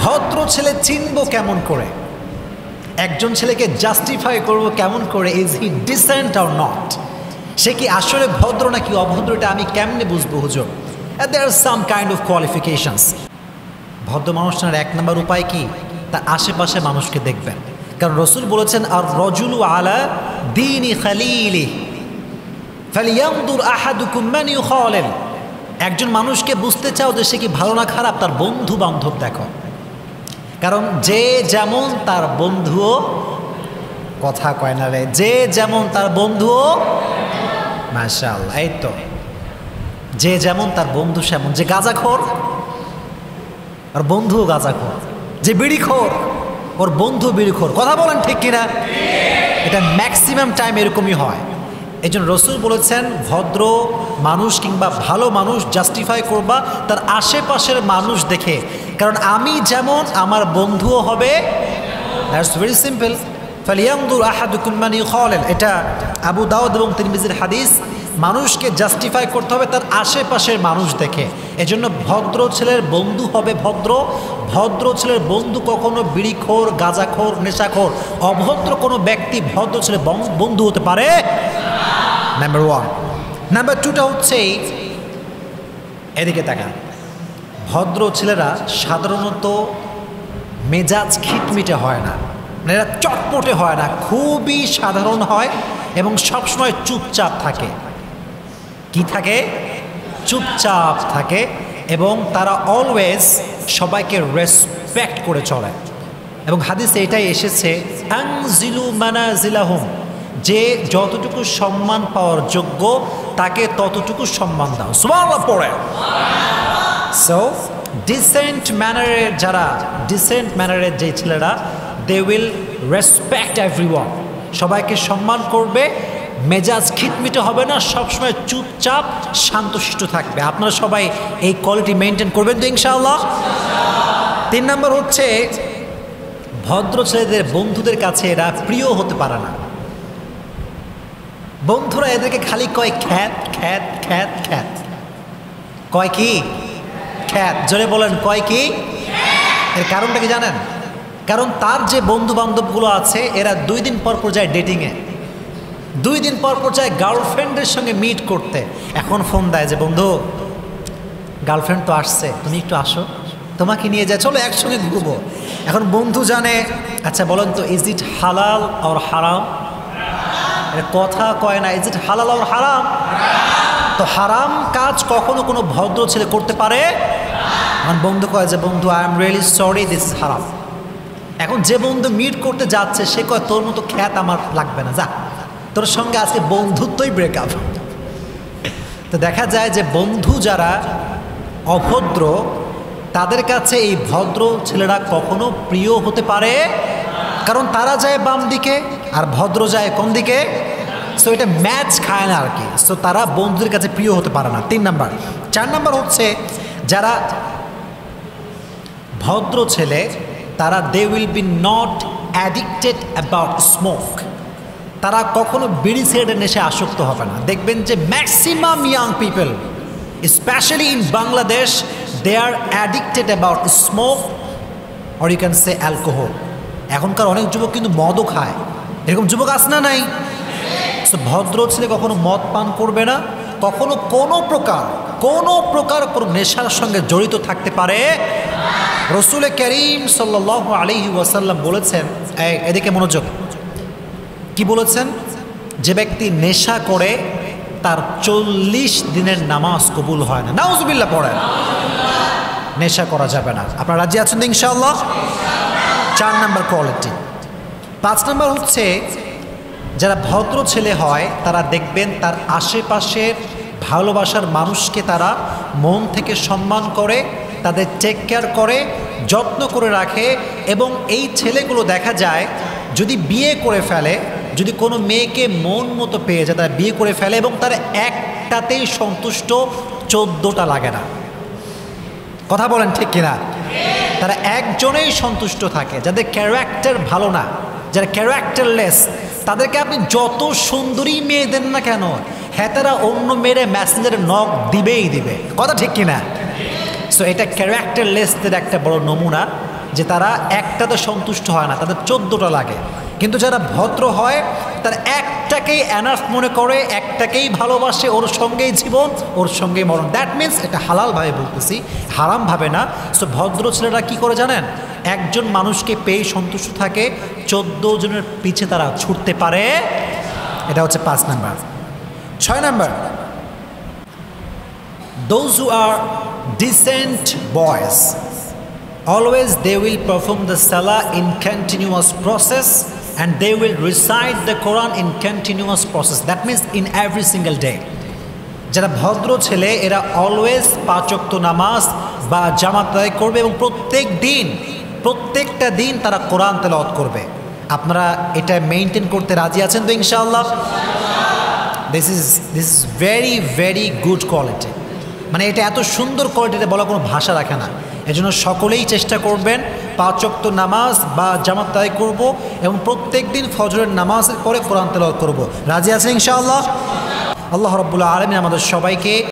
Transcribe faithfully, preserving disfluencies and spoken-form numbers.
ভদ্র ছেলে চিনব কেমন করে, একজন ছেলেকে জাস্টিফাই করব কেমন করে, is he decent or not, সে কি আসলে ভদ্র নাকি অভদ্র, এটা আমি কেমনে বুঝবো হুজুর? There are some kind of qualifications. ভদ্র মানুষটার এক নম্বর উপায় কি, তার আশেপাশে মানুষকে দেখবেন, কারণ রসুল বলেছেন আর রজুলু আলা দীনি খলিলিহি ফালইয়ানদুর আহাদুকুম মান ইউখালিল, একজন মানুষকে বুঝতে চাও যে সে কি ভালো না খারাপ, তার বন্ধু বান্ধব দেখো, কারণ যে যেমন তার বন্ধুও কথা কয় না রে, যে যেমন তার বন্ধুও মাশাআল্লাহ, এই তো যে যেমন তার বন্ধু সেমন, যে গাঁজাখোর আর বন্ধুও গাঁজাখোর, যে বিড়িখোর ওর বন্ধু বিড়িখোর, কথা বলেন ঠিক কিনা, এটা ম্যাক্সিমাম টাইম এরকমই হয়। এই জন্য রসুল বলেছেন ভদ্র মানুষ কিংবা ভালো মানুষ জাস্টিফাই করবা তার আশেপাশের মানুষ দেখে, কারণ আমি যেমন আমার বন্ধুও হবে, দ্যাটস ভেরি সিম্পল। ফালিয়ানদুর আহাদুকুম মান ইউখালিল, এটা আবু দাউদ এবং তিরমিজির হাদিস। মানুষকে জাস্টিফাই করতে হবে তার আশেপাশের মানুষ দেখে, এজন্য ভদ্র ছেলের বন্ধু হবে ভদ্র, ভদ্র ছেলের বন্ধু কখনো বিড়িখোর, গাঁজাখোর, নেশাখোর, অভদ্র কোনো ব্যক্তি ভদ্র ছেলের বন্ধু হতে পারে। Number one. নাম্বার টুটা হচ্ছে, এদিকে তাকান, ভদ্র ছেলেরা সাধারণত মেজাজ খিটমিটে হয় না, মানে এরা চটপটে হয় না, খুবই সাধারণ হয় এবং সবসময় চুপচাপ থাকে, কি থাকে, চুপচাপ থাকে, এবং তারা অলওয়েজ সবাইকে রেসপেক্ট করে চলে, এবং হাদিসে এটাই এসেছে আনজিলু মানাজিলাহুম, যে যতটুকু সম্মান পাওয়ার যোগ্য তাকে ততটুকু সম্মান দাও, সুবহানাল্লাহ পড়ে। সো ডিসেন্ট ম্যানারের যারা, ডিসেন্ট ম্যানারের যে ছেলেরা, দে উইল রেসপেক্ট এভরিওয়ান, সবাইকে সম্মান করবে, মেজাজ খিটমিটে হবে না, সবসময় চুপচাপ শান্তশিষ্ট থাকবে। আপনারা সবাই এই কোয়ালিটি মেনটেন করবেন তো ইনশাআল্লাহ। তিন নম্বর হচ্ছে ভদ্র ছেলেদের বন্ধুদের কাছে এরা প্রিয় হতে পারে না, বন্ধুরা এদেরকে খালি কয় খ্যাত খ্যাত খ্যাত খ্যাত, কয় কি খ্যাত, জোরে বলেন কয় কি। এর কারণটা কি জানেন, কারণ তার যে বন্ধু বান্ধবগুলো আছে এরা দুই দিন পর পর যায় ডেটিংয়ে, দুই দিন পর পর যায় গার্লফ্রেন্ডের সঙ্গে মিট করতে, এখন ফোন দেয় যে বন্ধু গার্লফ্রেন্ড তো আসছে, তুমি একটু আসো, তোমাকে নিয়ে যায়, চলো একসঙ্গে ঘুরবো। এখন বন্ধু জানে, আচ্ছা বলেন তো ইজ ইট হালাল আর হারাম, কথা কয় না, ইজ ইট হালাল আর হারাম, তো হারাম কাজ কখনো কোনো ভদ্র ছেলে করতে পারে। এখন বন্ধু কয় যে বন্ধু I am really sorry this is হারাম, এখন যে বন্ধু মিট করতে যাচ্ছে সে কয় তোর মতো খ্যাত আমার লাগবে না, যা তোর সঙ্গে আজকে বন্ধুত্বই ব্রেকআপ। তো দেখা যায় যে বন্ধু যারা অভদ্র তাদের কাছে এই ভদ্র ছেলেরা কখনো প্রিয় হতে পারে, কারণ তারা যায় বাম দিকে আর ভদ্র যায় কোন দিকে, সো এটা ম্যাচ খায় না আর কি, সো তারা বন্ধুদের কাছে প্রিয় হতে পারে না। তিন নাম্বার। চার নাম্বার হচ্ছে যারা ভদ্র ছেলে তারা they will be not addicted about smoke, তারা কখনো বিড়ি সিগারেটের নেশে আসক্ত হবে না। দেখবেন যে maximum young people specially in Bangladesh they are addicted about smoke or you can say alcohol. এখনকার অনেক যুবক কিন্তু মদও খায়, এরকম যুবক আছে না নাই? সো ভদ্র ছেলে কখনো মদ পান করবে না, কখনো কোনো প্রকার কোনো প্রকার কোনো নেশার সঙ্গে জড়িত থাকতে পারে। রসুল করিম সাল্লাল্লাহু আলাইহি ওয়াসাল্লাম বলেছেন, এদিকে মনোযোগ, কি বলেছেন, যে ব্যক্তি নেশা করে তার চল্লিশ দিনের নামাজ কবুল হয় না। নাউজুবিল্লাহ পড়েন। নেশা করা যাবে না। আপনারা রাজি আছেন ইনশাআল্লাহ? চার নাম্বার কোয়ালিটি। পাঁচ নাম্বার হচ্ছে যারা ভদ্র ছেলে হয় তারা দেখবেন তার আশেপাশের ভালোবাসার মানুষকে তারা মন থেকে সম্মান করে, তাদের টেক কেয়ার করে, যত্ন করে রাখে, এবং এই ছেলেগুলো দেখা যায় যদি বিয়ে করে ফেলে, যদি কোনো মেয়েকে মন মতো পেয়ে যায় তারা বিয়ে করে ফেলে এবং তারা একটাতেই সন্তুষ্ট, চোদ্দোটা লাগে না, কথা বলেন ঠিক কিনা, তারা একজনেই সন্তুষ্ট থাকে, যাদের ক্যারেক্টার ভালো না, যারা ক্যারেক্টারলেস, তাদেরকে আপনি যত সুন্দরী মেয়ে দেন না কেন হ্যাঁ তারা অন্য মেয়েরা মেসেঞ্জারে নক দিবেই দিবে, কথা ঠিক কিনা। সো এটা ক্যারেক্টারলেসদের একটা বড় নমুনা, যে তারা একটাতে সন্তুষ্ট হয় না, তাদের চোদ্দোটা লাগে। কিন্তু যারা ভদ্র হয় তারা একটাকেই অ্যানার্স মনে করে, একটাকেই ভালোবাসে, ওর সঙ্গেই জীবন, ওর সঙ্গেই মরণ। দ্যাট মিনস এটা হালালভাবে বলতেছি, হারামভাবে না। সো ভদ্র ছেলেরা কী করে জানেন, একজন মানুষকে পেয়ে সন্তুষ্ট থাকে, চোদ্দো জনের পিছে তারা ছুটতে পারে। এটা হচ্ছে পাঁচ নাম্বার। ছয় number, those who are decent boys always they will perform the salah in continuous process and they will recite the Quran in continuous process, that means in every single day. যারা ভদ্র ছেলে এরা always পাঁচ ওয়াক্ত নামাজ বা জামাত আদায় করবে এবং প্রত্যেক দিন প্রত্যেকটা দিন তারা কোরআন তেলাওয়াত করবে। আপনারা এটা মেনটেন করতে রাজি আছেন তো ইনশাআল্লাহ? This is this is very very good quality, মানে এটা এত সুন্দর কোয়ালিটিতে বলা কোনো ভাষা রাখে না। এজন্য সকলেই চেষ্টা করবেন, পাঁচ ওয়াক্ত নামাজ বা জামাত আদায় করব এবং প্রত্যেক দিন ফজরের নামাজের পরে কোরআন তেলাওয়াত করব। রাজি আছেন ইনশাআল্লাহ? আল্লাহ রাব্বুল আলামিন আমাদের সবাইকে